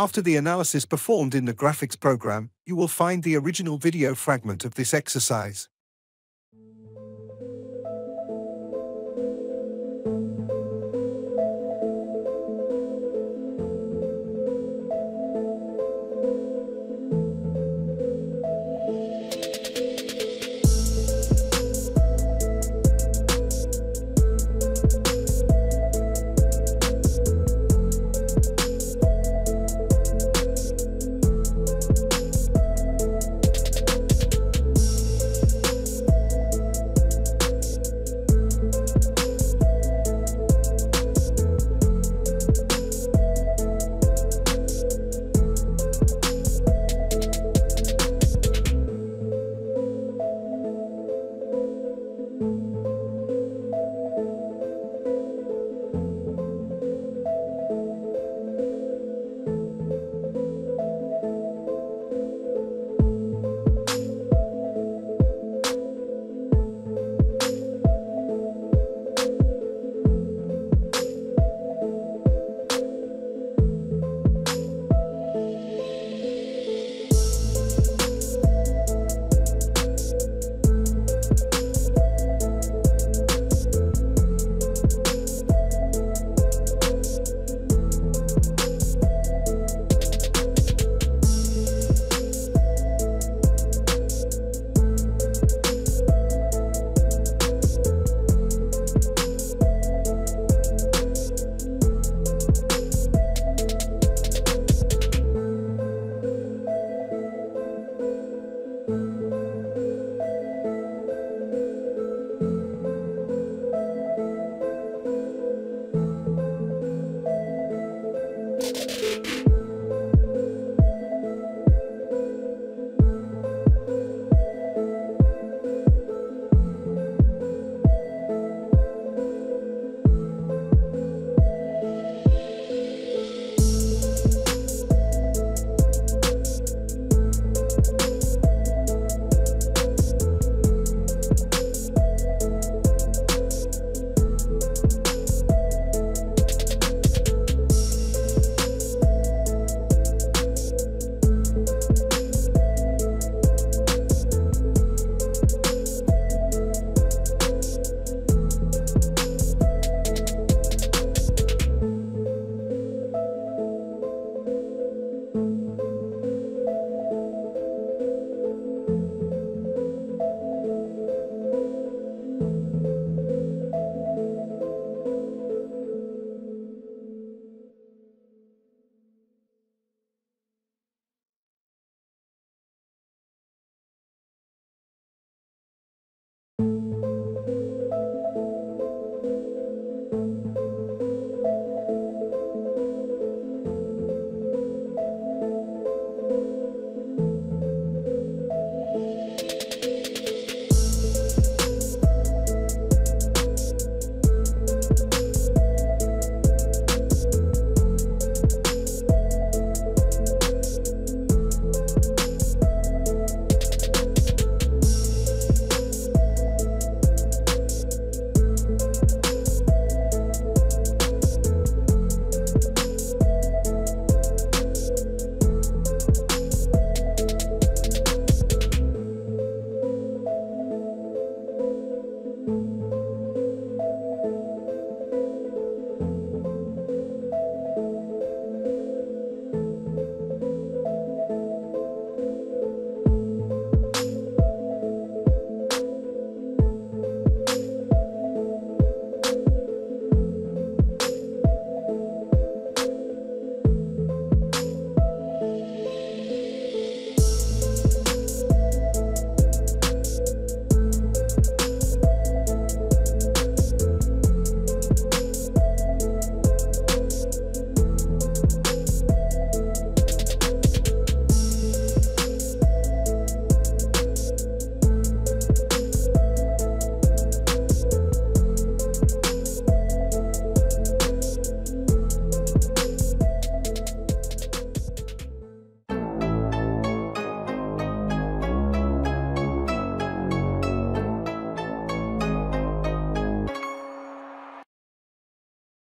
After the analysis performed in the graphics program, you will find the original video fragment of this exercise.